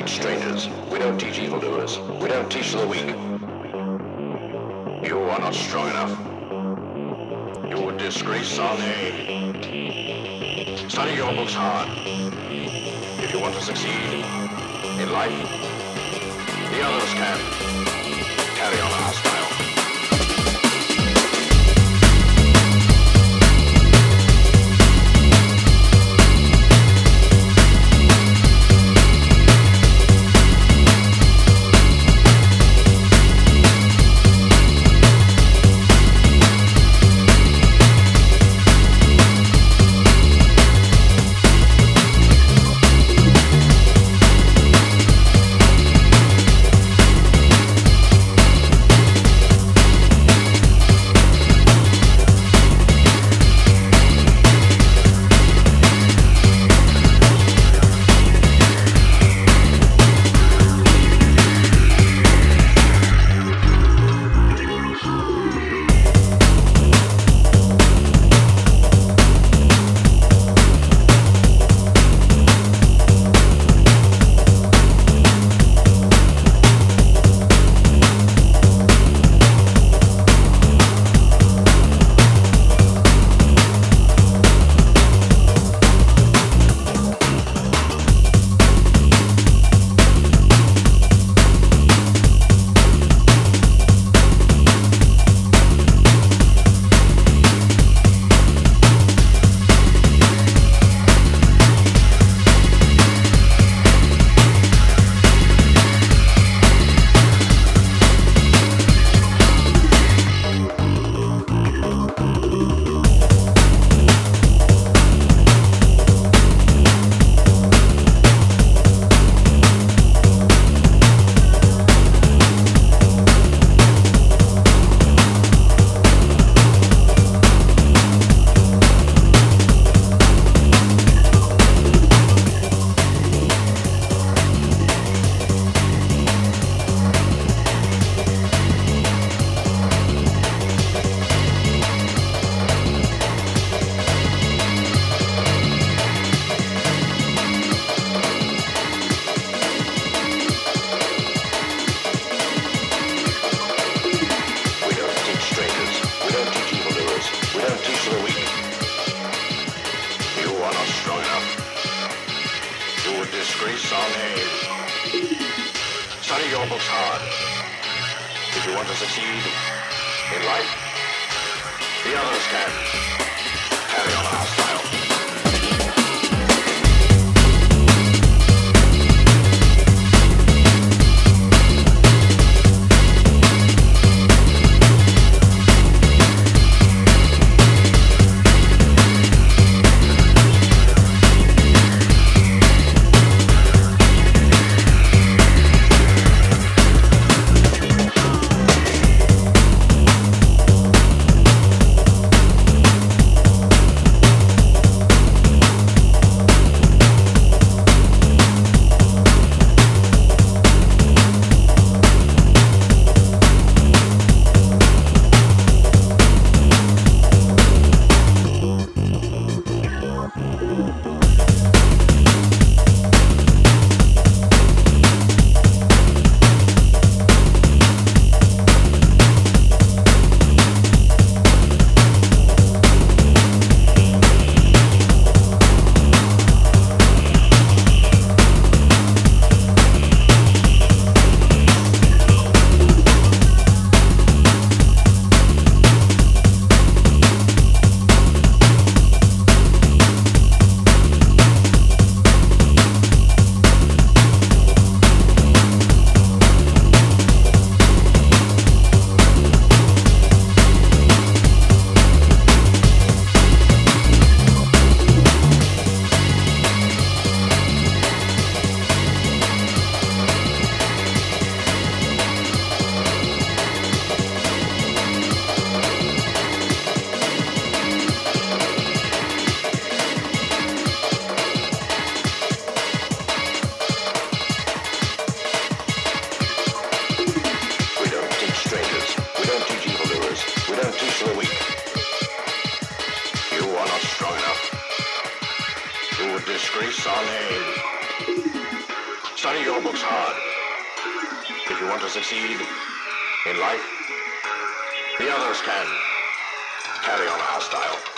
teach strangers. We don't teach evildoers. We don't teach the weak. You are not strong enough. You would disgrace our name. Study your books hard. If you want to succeed in life, the others can. Carry on our style. Disgrace our name. Study your books hard. If you want to succeed in life, the others can. Carry on our style. Study your books hard. If you want to succeed in life, the others can carry on a hostile.